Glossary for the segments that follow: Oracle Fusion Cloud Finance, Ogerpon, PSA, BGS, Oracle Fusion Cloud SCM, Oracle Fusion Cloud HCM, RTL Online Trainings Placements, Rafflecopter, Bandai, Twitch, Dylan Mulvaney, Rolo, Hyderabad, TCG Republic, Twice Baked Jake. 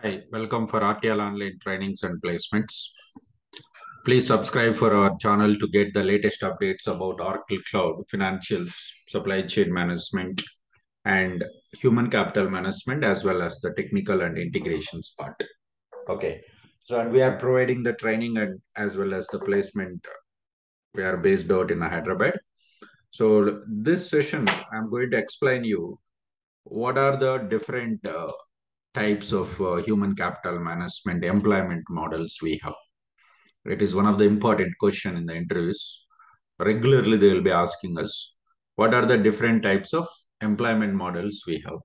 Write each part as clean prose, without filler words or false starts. Hi, welcome for RTL Online Trainings and Placements. Please subscribe for our channel to get the latest updates about Oracle Cloud, Financials, Supply Chain Management, and Human Capital Management, as well as the technical and integrations part. Okay, so and we are providing the training and as well as the placement. We are based out in Hyderabad. So this session, I'm going to explain you what are the different types of human capital management employment models we have. It is one of the important question in the interviews. Regularly, they will be asking us, what are the different types of employment models we have?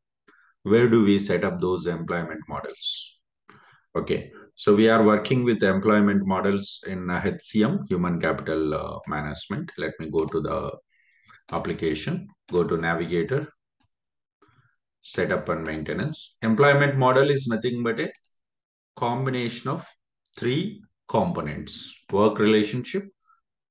Where do we set up those employment models? Okay, so we are working with employment models in HCM, human capital management. Let me go to the application, go to navigator, setup and maintenance. Employment model is nothing but a combination of three components: work relationship,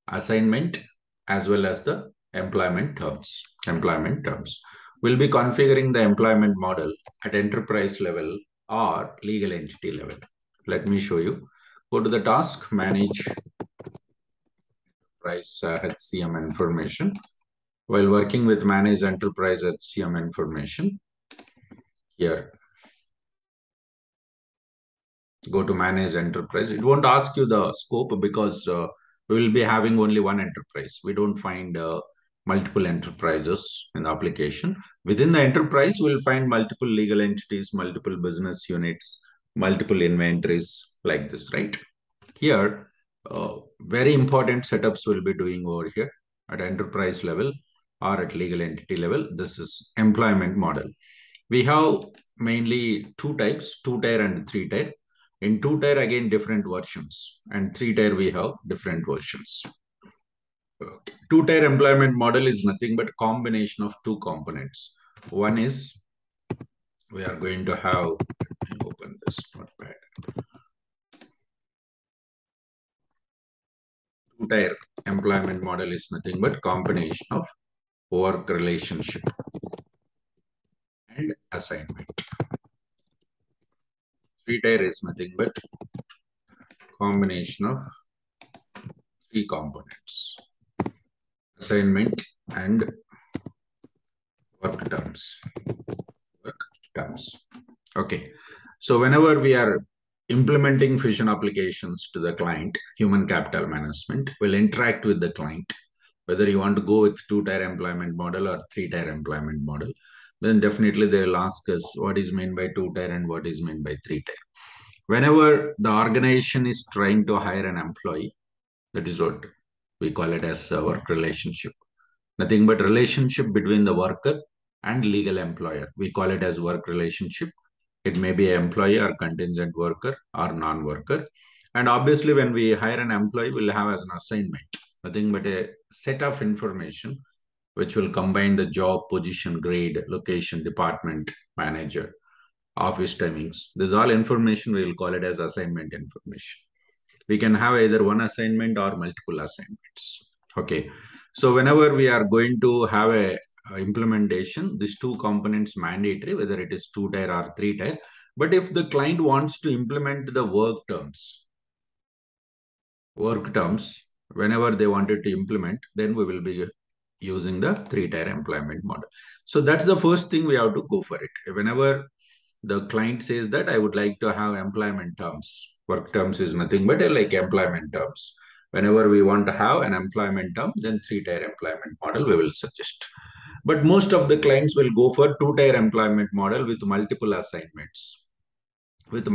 assignment, as well as the employment terms. We'll be configuring the employment model at enterprise level or legal entity level. Let me show you. Go to the task, manage enterprise HCM information. While working with manage enterprise HCM information, here, go to manage enterprise. It won't ask you the scope because we will be having only one enterprise. We don't find multiple enterprises in the application. Within the enterprise, we'll find multiple legal entities, multiple business units, multiple inventories like this, right? Here, very important setups we'll be doing over here at enterprise level or at legal entity level. This is employment model. We have mainly two types, two-tier and three-tier. In two-tier, again, different versions. And three-tier, we have different versions. Okay. Two-tier employment model is nothing but a combination of two components. One is, we are going to have, let me open this notepad. Two-tier employment model is nothing but a combination of work relationship and assignment. Three-tier is nothing but combination of three components: assignment and work terms. Okay. So whenever we are implementing Fusion applications to the client, human capital management will interact with the client, whether you want to go with two-tier employment model or three-tier employment model. Then definitely they will ask us what is meant by two-tier and what is meant by three-tier. Whenever the organization is trying to hire an employee, that is what we call it as a work relationship. Nothing but relationship between the worker and legal employer. We call it as work relationship. It may be employee or contingent worker or non-worker. And obviously when we hire an employee, we'll have as an assignment. Nothing but a set of information which will combine the job, position, grade, location, department, manager, office timings. This is all information. We will call it as assignment information. We can have either one assignment or multiple assignments. Okay. So whenever we are going to have a implementation, these two components mandatory, whether it is two-tier or three-tier. But if the client wants to implement the work terms, whenever they wanted to implement, then we will be using the three-tier employment model. So that's the first thing we have to go for it. Whenever the client says that I would like to have employment terms, work terms is nothing but like employment terms. Whenever we want to have an employment term, then three-tier employment model we will suggest. But most of the clients will go for two-tier employment model with multiple assignments. If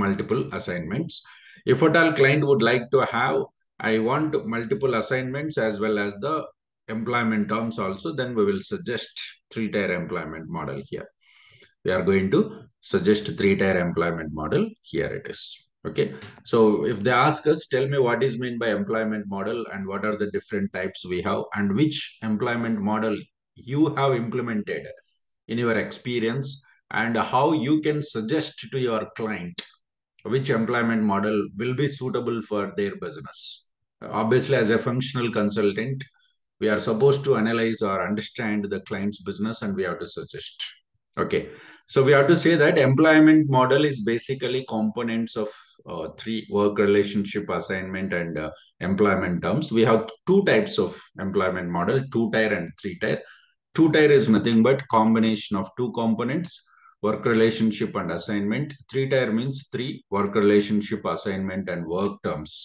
at all client would like to have, I want multiple assignments as well as the employment terms also, then we will suggest three-tier employment model here. We are going to suggest three-tier employment model. Here it is. Okay. So if they ask us, tell me what is meant by employment model and what are the different types we have and which employment model you have implemented in your experience and how you can suggest to your client which employment model will be suitable for their business. Obviously, as a functional consultant, we are supposed to analyze or understand the client's business and we have to suggest. Okay. So we have to say that employment model is basically components of three: work relationship, assignment, and employment terms. We have two types of employment model, two-tier and three-tier. Two-tier is nothing but combination of two components, work relationship and assignment. Three-tier means three: work relationship, assignment, and work terms.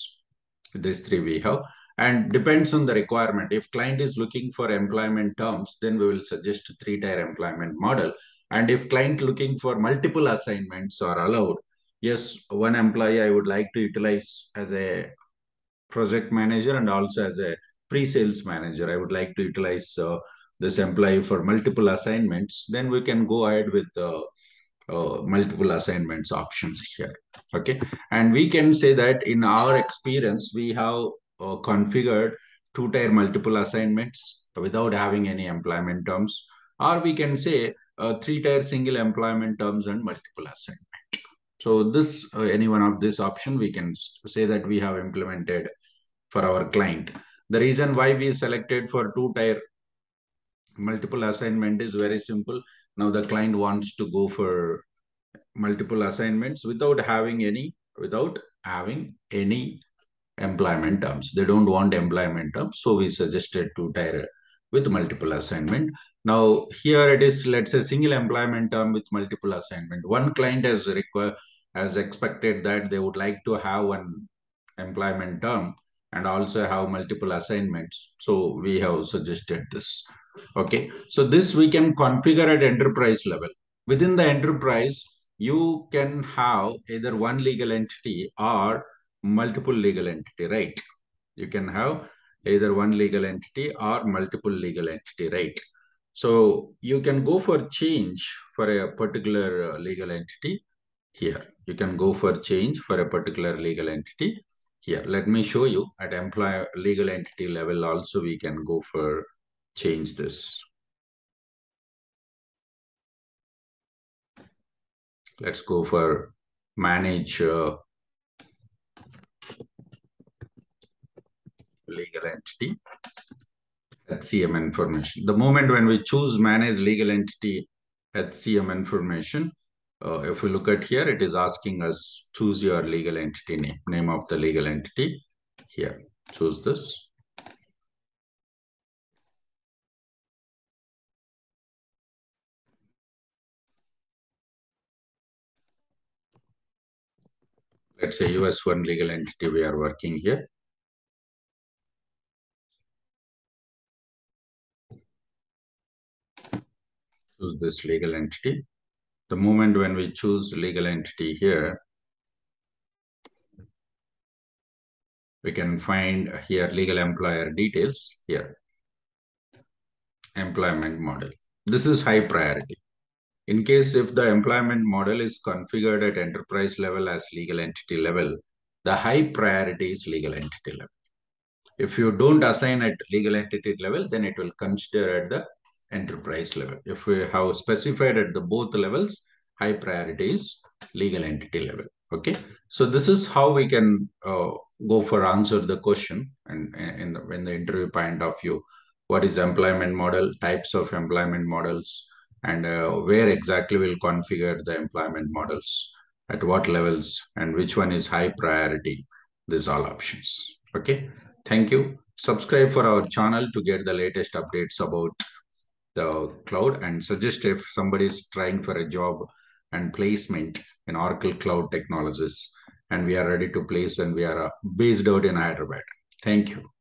These three we have. And depends on the requirement. If client is looking for employment terms, then we will suggest three-tier employment model. And if client looking for multiple assignments are allowed, yes, one employee I would like to utilize as a project manager and also as a pre-sales manager. I would like to utilize this employee for multiple assignments. Then we can go ahead with multiple assignments options here. Okay, and we can say that in our experience, we have configured two-tier multiple assignments without having any employment terms, or we can say three-tier single employment terms and multiple assignment. So this any one of this option we can say that we have implemented for our client. The reason why we selected for two-tier multiple assignment is very simple. Now the client wants to go for multiple assignments without having any employment terms. They don't want employment terms. So we suggested two-tier with multiple assignment. Now here it is, let's say single employment term with multiple assignment. One client has expected that they would like to have one employment term and also have multiple assignments. So we have suggested this. Okay, so this we can configure at enterprise level. Within the enterprise, you can have either one legal entity or multiple legal entity, right? You can have either one legal entity or multiple legal entity, right? So you can go for change for a particular legal entity here. You can go for change for a particular legal entity here. Let me show you at employee legal entity level also we can go for change this. Let's go for manage legal entity HCM information. The moment when we choose manage legal entity HCM information, if we look at here, it is asking us choose your legal entity name, name of the legal entity here. Choose this. Let's say US1 legal entity we are working here. This legal entity. The moment when we choose legal entity here, we can find here legal employer details here. Employment model. This is high priority. In case if the employment model is configured at enterprise level as legal entity level, the high priority is legal entity level. If you don't assign at legal entity level, then it will consider at the enterprise level. If we have specified at the both levels, high priority is legal entity level. Okay, so this is how we can go for answer the question and in the interview point of view, what is employment model, types of employment models, and where exactly we'll configure the employment models, at what levels, and which one is high priority. These all options. Okay, thank you. Subscribe for our channel to get the latest updates about the cloud, and suggest if somebody is trying for a job and placement in Oracle Cloud Technologies, and we are ready to place and we are based out in Hyderabad. Thank you.